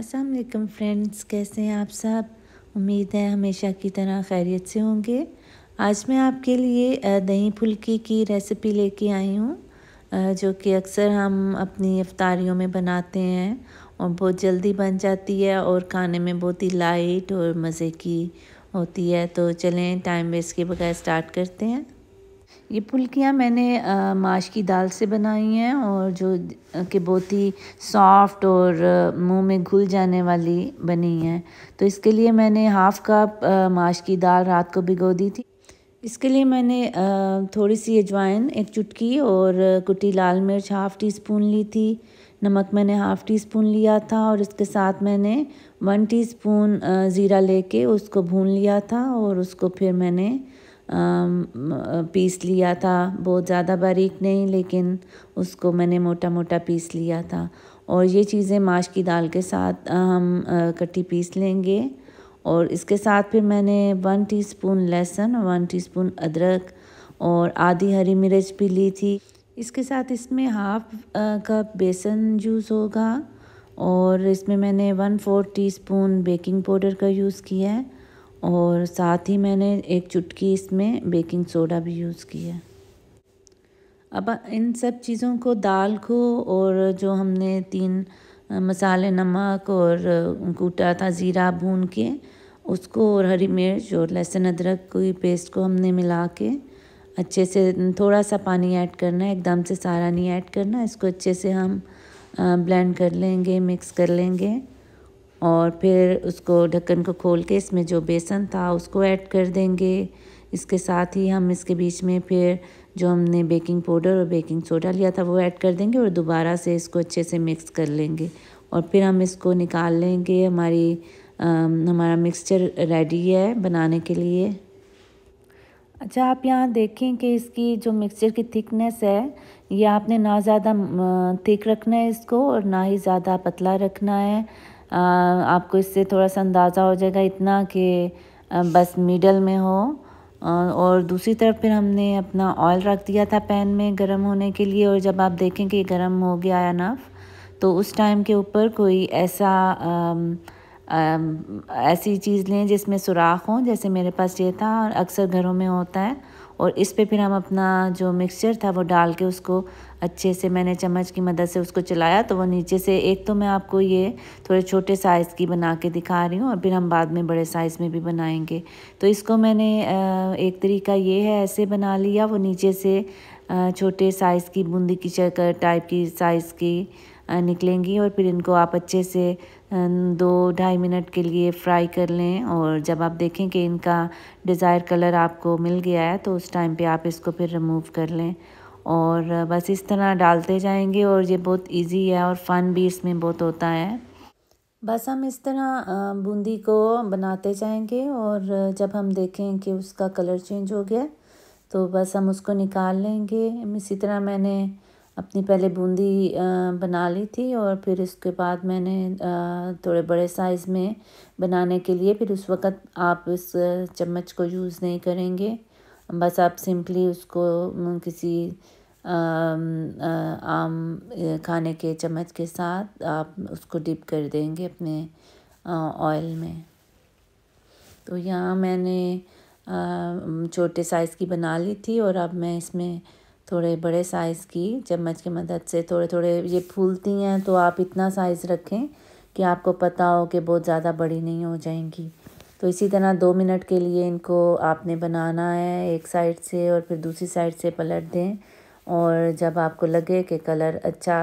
अस्सलाम वालेकुम फ्रेंड्स, कैसे हैं आप सब। उम्मीद है हमेशा की तरह खैरियत से होंगे। आज मैं आपके लिए दही फुल्की की रेसिपी लेके आई हूँ, जो कि अक्सर हम अपनी इफ्तारियों में बनाते हैं और बहुत जल्दी बन जाती है और खाने में बहुत ही लाइट और मज़े की होती है। तो चलें टाइम वेस्ट के बगैर स्टार्ट करते हैं। ये फुल्कियाँ मैंने माश की दाल से बनाई हैं और जो कि बहुत ही सॉफ्ट और मुंह में घुल जाने वाली बनी हैं। तो इसके लिए मैंने हाफ़ कप माश की दाल रात को भिगो दी थी। इसके लिए मैंने थोड़ी सी अजवाइन एक चुटकी और कुटी लाल मिर्च हाफ़ टी स्पून ली थी। नमक मैंने हाफ़ टी स्पून लिया था और इसके साथ मैंने 1 टीस्पून ज़ीरा लेके उसको भून लिया था और उसको फिर मैंने पीस लिया था। बहुत ज़्यादा बारीक नहीं, लेकिन उसको मैंने मोटा मोटा पीस लिया था। और ये चीज़ें माश की दाल के साथ हम इकट्ठी पीस लेंगे। और इसके साथ फिर मैंने 1 टीस्पून लहसुन और 1 टीस्पून अदरक और आधी हरी मिर्च भी ली थी। इसके साथ इसमें हाफ कप बेसन जूस होगा और इसमें मैंने 1/4 टीस्पून बेकिंग पाउडर का यूज़ किया है और साथ ही मैंने एक चुटकी इसमें बेकिंग सोडा भी यूज़ किया। अब इन सब चीज़ों को, दाल को और जो हमने 3 मसाले नमक और कूटा था ज़ीरा भून के, उसको और हरी मिर्च और लहसुन अदरक की पेस्ट को हमने मिला के अच्छे से, थोड़ा सा पानी ऐड करना है, एकदम से सारा नहीं ऐड करना। इसको अच्छे से हम ब्लेंड कर लेंगे, मिक्स कर लेंगे और फिर उसको ढक्कन को खोल के इसमें जो बेसन था उसको ऐड कर देंगे। इसके साथ ही हम इसके बीच में फिर जो हमने बेकिंग पाउडर और बेकिंग सोडा लिया था वो ऐड कर देंगे और दोबारा से इसको अच्छे से मिक्स कर लेंगे और फिर हम इसको निकाल लेंगे। हमारा मिक्सचर रेडी है बनाने के लिए। अच्छा, आप यहाँ देखें कि इसकी जो मिक्सचर की थिकनेस है, ये आपने ना ज़्यादा थिक रखना है इसको और ना ही ज़्यादा पतला रखना है। आपको इससे थोड़ा सा अंदाज़ा हो जाएगा इतना कि बस मिडल में हो। और दूसरी तरफ फिर हमने अपना ऑयल रख दिया था पैन में गरम होने के लिए और जब आप देखें कि गरम हो गया है नफ, तो उस टाइम के ऊपर कोई ऐसी चीज़ लें जिसमें सुराख हो, जैसे मेरे पास ये था और अक्सर घरों में होता है। और इस पे फिर हम अपना जो मिक्सचर था वो डाल के उसको अच्छे से, मैंने चम्मच की मदद से उसको चलाया तो वो नीचे से, एक तो मैं आपको ये थोड़े छोटे साइज़ की बना के दिखा रही हूँ और फिर हम बाद में बड़े साइज़ में भी बनाएंगे। तो इसको मैंने एक तरीका ये है, ऐसे बना लिया, वो नीचे से छोटे साइज़ की बूंदी की शक्कर टाइप की साइज़ की निकलेंगी और फिर इनको आप अच्छे से 2-2.5 मिनट के लिए फ्राई कर लें। और जब आप देखें कि इनका डिज़ायर कलर आपको मिल गया है तो उस टाइम पे आप इसको फिर रिमूव कर लें और बस इस तरह डालते जाएंगे। और ये बहुत इजी है और फ़न भी इसमें बहुत होता है। बस हम इस तरह बूंदी को बनाते जाएंगे और जब हम देखें कि उसका कलर चेंज हो गया तो बस हम उसको निकाल लेंगे। इसी तरह मैंने अपनी पहले बूंदी बना ली थी और फिर इसके बाद मैंने थोड़े बड़े साइज़ में बनाने के लिए, फिर उस वक़्त आप इस चम्मच को यूज़ नहीं करेंगे, बस आप सिंपली उसको किसी आम खाने के चम्मच के साथ आप उसको डिप कर देंगे अपने ऑयल में। तो यहाँ मैंने छोटे साइज़ की बना ली थी और अब मैं इसमें थोड़े बड़े साइज़ की चम्मच की मदद से थोड़े थोड़े, ये फूलती हैं तो आप इतना साइज़ रखें कि आपको पता हो कि बहुत ज़्यादा बड़ी नहीं हो जाएंगी। तो इसी तरह 2 मिनट के लिए इनको आपने बनाना है एक साइड से और फिर दूसरी साइड से पलट दें। और जब आपको लगे कि कलर अच्छा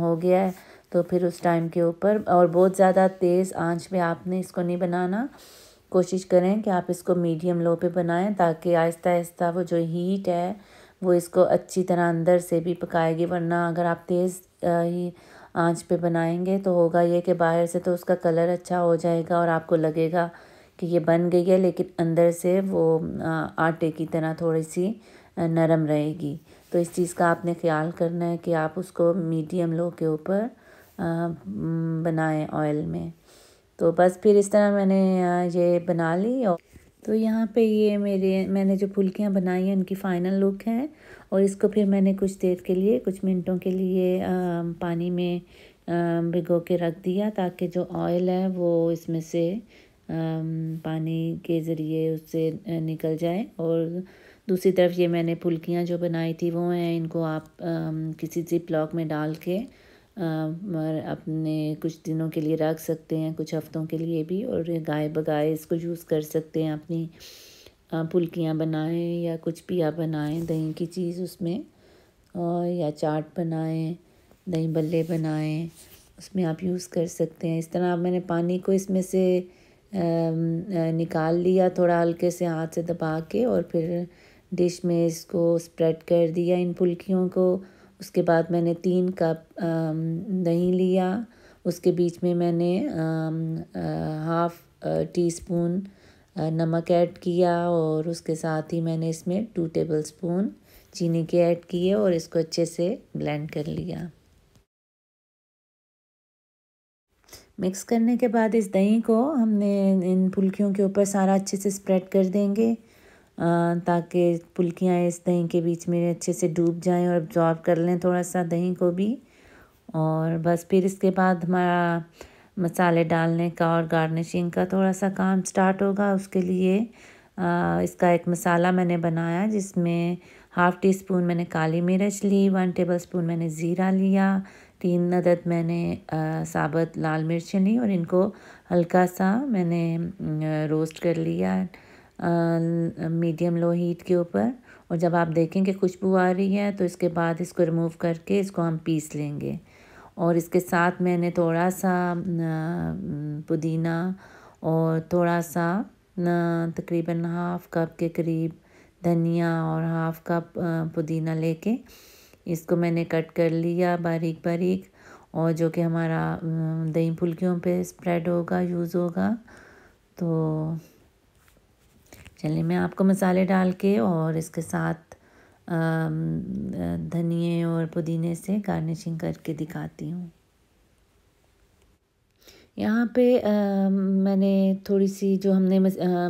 हो गया है तो फिर उस टाइम के ऊपर, और बहुत ज़्यादा तेज़ आंच पे आपने इसको नहीं बनाना, कोशिश करें कि आप इसको मीडियम लो पे बनाएं ताकि आहिस्ता आहिस्ता वो जो हीट है वो इसको अच्छी तरह अंदर से भी पकाएगी। वरना अगर आप तेज़ ही आंच पे बनाएंगे तो होगा ये कि बाहर से तो उसका कलर अच्छा हो जाएगा और आपको लगेगा कि ये बन गई है, लेकिन अंदर से वो आटे की तरह थोड़ी सी नरम रहेगी। तो इस चीज़ का आपने ख्याल करना है कि आप उसको मीडियम लो के ऊपर बनाएं ऑयल में। तो बस फिर इस तरह मैंने ये बना ली। और तो यहाँ पे ये मैंने जो फुल्कियाँ बनाई हैं उनकी फ़ाइनल लुक है। और इसको फिर मैंने कुछ देर के लिए, कुछ मिनटों के लिए पानी में भिगो के रख दिया ताकि जो ऑयल है वो इसमें से पानी के ज़रिए उससे निकल जाए। और दूसरी तरफ ये मैंने फुल्कियाँ जो बनाई थी वो हैं, इनको आप किसी ज़िप लॉक में डाल के अपने कुछ दिनों के लिए रख सकते हैं, कुछ हफ्तों के लिए भी, और गाय बगाए इसको यूज़ कर सकते हैं। अपनी फुल्कियाँ बनाएं या कुछ पिया बनाएं, दही की चीज़ उसमें, और या चाट बनाएं, दही भल्ले बनाएं, उसमें आप यूज़ कर सकते हैं। इस तरह मैंने पानी को इसमें से निकाल लिया, थोड़ा हल्के से हाथ से दबा के, और फिर डिश में इसको स्प्रेड कर दिया इन फुल्कियों को। उसके बाद मैंने 3 कप दही लिया, उसके बीच में मैंने 1/2 टीस्पून नमक ऐड किया, और उसके साथ ही मैंने इसमें 2 टेबलस्पून चीनी के ऐड किए और इसको अच्छे से ब्लेंड कर लिया। मिक्स करने के बाद इस दही को हमने इन फुल्कियों के ऊपर सारा अच्छे से स्प्रेड कर देंगे ताकि फुल्कियाँ इस दही के बीच में अच्छे से डूब जाएं और एब्जॉर्ब कर लें थोड़ा सा दही को भी। और बस फिर इसके बाद हमारा मसाले डालने का और गार्निशिंग का थोड़ा सा काम स्टार्ट होगा। उसके लिए इसका एक मसाला मैंने बनाया जिसमें 1/2 टीस्पून मैंने काली मिर्च ली, 1 टेबलस्पून मैंने ज़ीरा लिया, 3 अदद मैंने साबुत लाल मिर्चें ली, और इनको हल्का सा मैंने रोस्ट कर लिया मीडियम लो हीट के ऊपर। और जब आप देखें कि खुशबू आ रही है तो इसके बाद इसको रिमूव करके इसको हम पीस लेंगे। और इसके साथ मैंने थोड़ा सा पुदीना और थोड़ा सा तकरीबन 1/2 कप के करीब धनिया और 1/2 कप पुदीना लेके इसको मैंने कट कर लिया बारीक बारीक, और जो कि हमारा दही फुल्कियों पे स्प्रेड होगा, यूज़ होगा। तो चलिए मैं आपको मसाले डाल के और इसके साथ धनिए और पुदीने से गार्निशिंग करके दिखाती हूँ। यहाँ पे मैंने थोड़ी सी जो हमने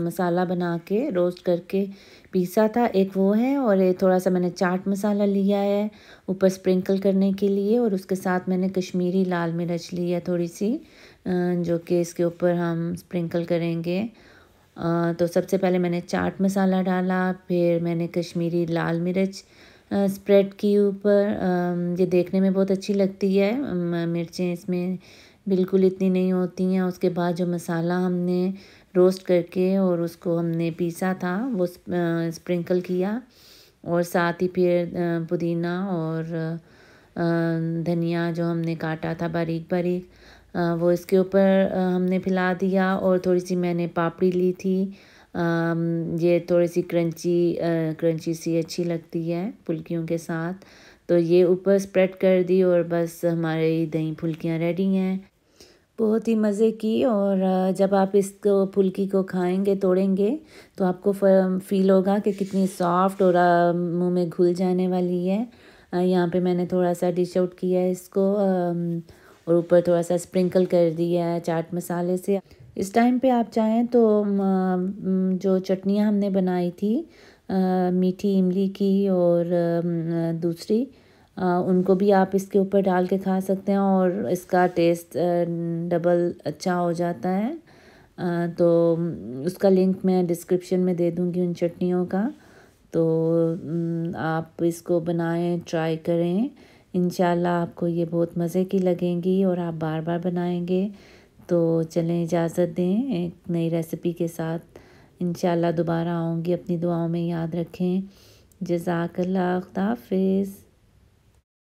मसाला बना के रोस्ट करके पीसा था, एक वो है, और थोड़ा सा मैंने चाट मसाला लिया है ऊपर स्प्रिंकल करने के लिए, और उसके साथ मैंने कश्मीरी लाल मिर्च ली है थोड़ी सी जो कि इसके ऊपर हम स्प्रिंकल करेंगे। तो सबसे पहले मैंने चाट मसाला डाला, फिर मैंने कश्मीरी लाल मिर्च स्प्रेड की ऊपर। ये देखने में बहुत अच्छी लगती है, मिर्चें इसमें बिल्कुल इतनी नहीं होती हैं। उसके बाद जो मसाला हमने रोस्ट करके और उसको हमने पीसा था वो स्प्रिंकल किया, और साथ ही फिर पुदीना और धनिया जो हमने काटा था बारीक बारीक वो इसके ऊपर हमने फैला दिया। और थोड़ी सी मैंने पापड़ी ली थी, ये थोड़ी सी क्रंची सी अच्छी लगती है फुल्कियों के साथ, तो ये ऊपर स्प्रेड कर दी। और बस हमारी दही फुल्कियाँ रेडी हैं, बहुत ही मज़े की। और जब आप इसको फुल्की को खाएंगे, तोड़ेंगे, तो आपको फील होगा कि कितनी सॉफ्ट और मुंह में घुल जाने वाली है। यहाँ पे मैंने थोड़ा सा डिश आउट किया है इसको और ऊपर थोड़ा सा स्प्रिंकल कर दिया है चाट मसाले से। इस टाइम पे आप चाहें तो जो चटनियाँ हमने बनाई थी मीठी इमली की और दूसरी, उनको भी आप इसके ऊपर डाल के खा सकते हैं और इसका टेस्ट डबल अच्छा हो जाता है। तो उसका लिंक मैं डिस्क्रिप्शन में दे दूँगी उन चटनियों का, तो आप इसको बनाएं, ट्राई करें। इंशाल्लाह आपको ये बहुत मज़े की लगेंगी और आप बार बार बनाएंगे। तो चलें, इजाज़त दें एक नई रेसिपी के साथ। इंशाल्लाह दोबारा आऊँगी, अपनी दुआओं में याद रखें। जज़ाकल्लाह, खुदा हाफ़िज़।